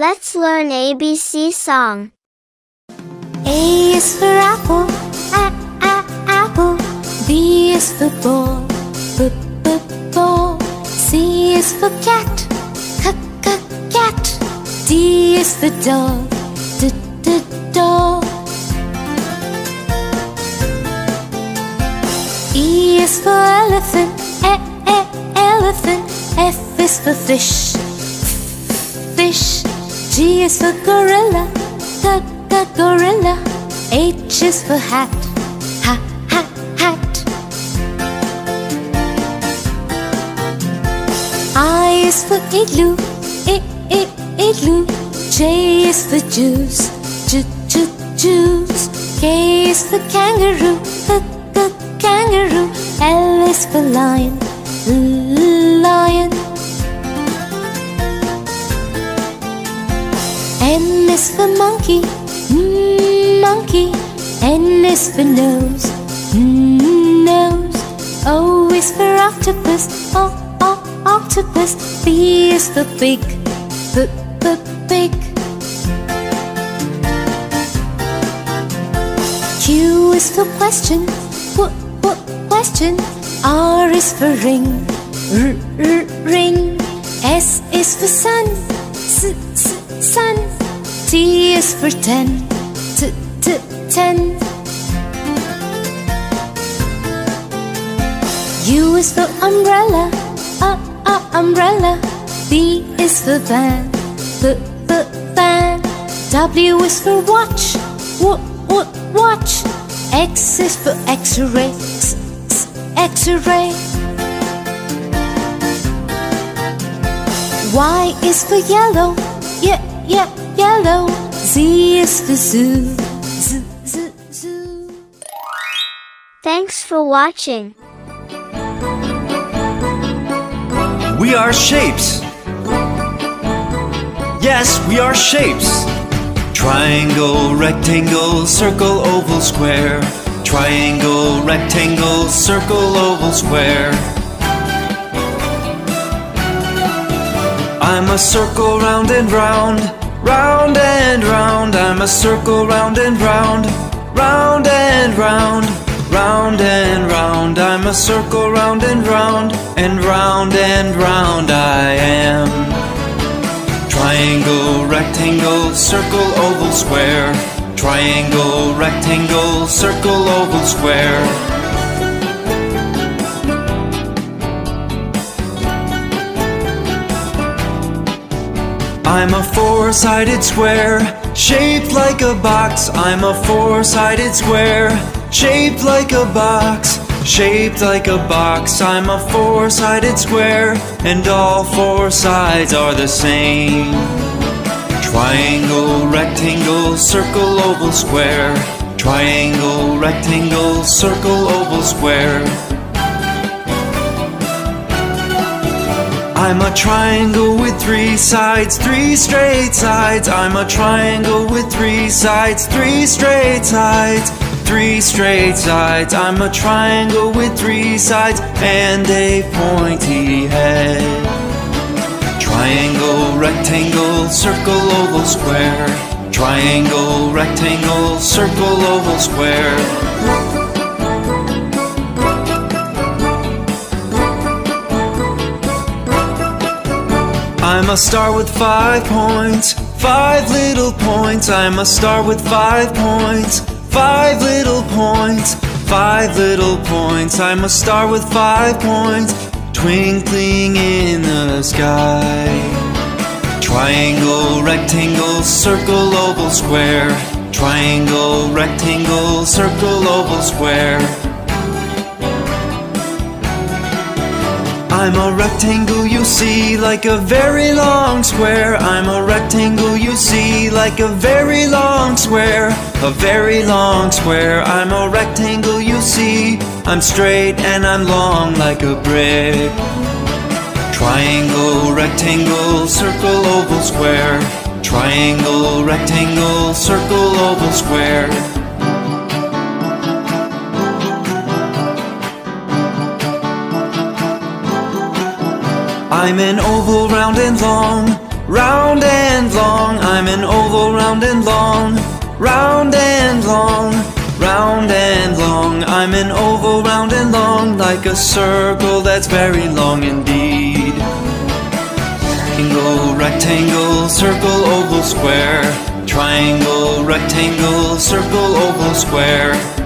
Let's learn ABC song. A is for apple, apple. B is for ball, ball. C is for cat, cat. D is for doll, doll. E is for elephant, elephant. F is for fish, fish. G is for gorilla, gorilla. H is for hat, hat. I is for igloo, igloo. J is for juice, juice. K is for kangaroo, kangaroo. L is for lion, lion. M is for monkey, monkey. N is for nose, nose. O is for octopus, octopus. B is for pig, pig. Q is for question, question. R is for ring, ring. S is for sun, sun. T is for ten, ten. U is for umbrella, umbrella. V is for van, van. W is for watch, watch. X is for X-ray, X-ray. Y is for yellow, yellow. Z is for zoo, zoo. Thanks for watching. We are shapes. Yes, we are shapes. Triangle, rectangle, circle, oval, square. Triangle, rectangle, circle, oval, square. I'm a circle round and round, round and round. I'm a circle round and round, round and round, round and round. I'm a circle round and round, and round and round I am. Triangle, rectangle, circle, oval, square. Triangle, rectangle, circle, oval, square. I'm a four-sided square, shaped like a box. I'm a four-sided square, shaped like a box, shaped like a box. I'm a four-sided square, and all four sides are the same. Triangle, rectangle, circle, oval, square. Triangle, rectangle, circle, oval, square. I'm a triangle with three sides, three straight sides. I'm a triangle with three sides, three straight sides, three straight sides. I'm a triangle with three sides and a pointy head. Triangle, rectangle, circle, oval, square. Triangle, rectangle, circle, oval, square. I'm a star with 5 points, five little points. I'm a star with 5 points, five little points, five little points. I'm a star with 5 points, twinkling in the sky. Triangle, rectangle, circle, oval, square. Triangle, rectangle, circle, oval, square. I'm a rectangle you see, like a very long square. I'm a rectangle you see, like a very long square. A very long square. I'm a rectangle you see. I'm straight and I'm long like a brick. Triangle, rectangle, circle, oval, square. Triangle, rectangle, circle, oval, square. I'm an oval round and long, round and long. round and long, round and long. I'm an oval, round and long, like a circle that's very long indeed. Triangle, rectangle, circle, oval, square. Triangle, rectangle, circle, oval, square.